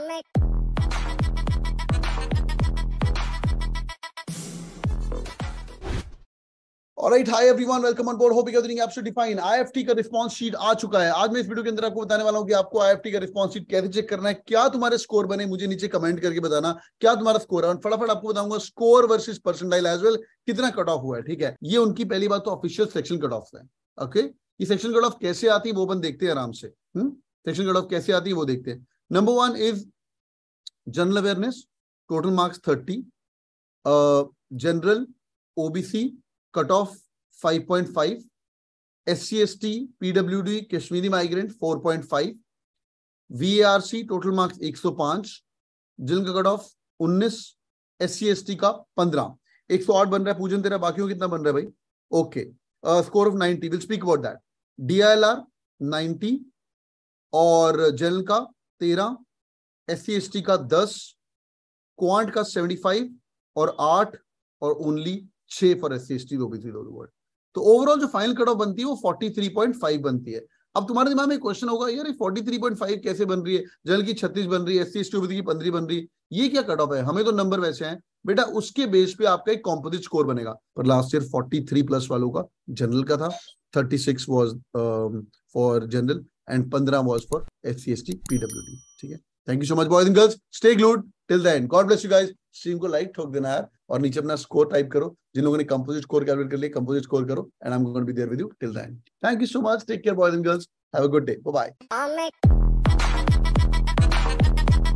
Alright, hi everyone, welcome on board. Hope you guys are doing absolutely fine. IIFT का response sheet आ चुका है. आज मैं इस वीडियो के अंदर आपको बताने वाला हूँ कि आपको IIFT का रिस्पॉन्स शीट कैसे चेक करना है. क्या तुम्हारे स्कोर बने, मुझे नीचे कमेंट करके बताना क्या तुम्हारा स्कोर है. और फटाफट आपको बताऊंगा score versus percentile as well, कितना कट ऑफ हुआ है. ठीक है, ये उनकी पहली बात तो ऑफिशियल सेक्शन कट ऑफ है. ओके, ये सेक्शन कट ऑफ कैसे आती है वो अपन देखते हैं आराम से. सेक्शन कट ऑफ कैसे आती है वो देखते हैं. Number one is general awareness, total marks 30, general OBC cut off 5.5, SC/ST PWD Kashmiri migrant 4.5, VARC total marks 105, जिन का कट ऑफ 19, SC/ST का 15. 108 बन रहा है पूजन तेरा, बाकियों कितना बन रहा है भाई. Okay, score of 90, will speak about that. DILR 90 और जनरल का 13, SC/ST का 10, क्वांट का 75 और 8 और ओनली 6 फॉर SC/ST ओबीसी लोअर वर्ड. तो ओवरऑल जो फाइनल कट ऑफ बनती है वो 43.5 बनती है. अब तुम्हारे दिमाग में क्वेश्चन होगा, यार ये 43.5 कैसे बन रही है, जनरल की 36 बन रही है, SC/ST ओबीसी की 15 बन रही है, ये क्या कट ऑफ है, हमें तो नंबर वैसे हैं बेटा. उसके बेस पे आपका एक कॉम्पोजिट स्कोर बनेगा. पर लास्ट ईयर 43 प्लस वालों का जनरल का था, 36 was for general and 15 was for SC/ST PWD. ठीक है, thank you so much boys and girls, stay glued till the end. God bless you guys. Stream को like ठोक देना यार और नीचे अपना स्कोर टाइप करो. जिन लोगों ने कंपोजिट स्कोर कैलकुलेट कर लिया, कंपोजिट स्कोर करो and I am going to be there with you till the end. Thank you so much, take care boys and girls, have a good day, bye bye.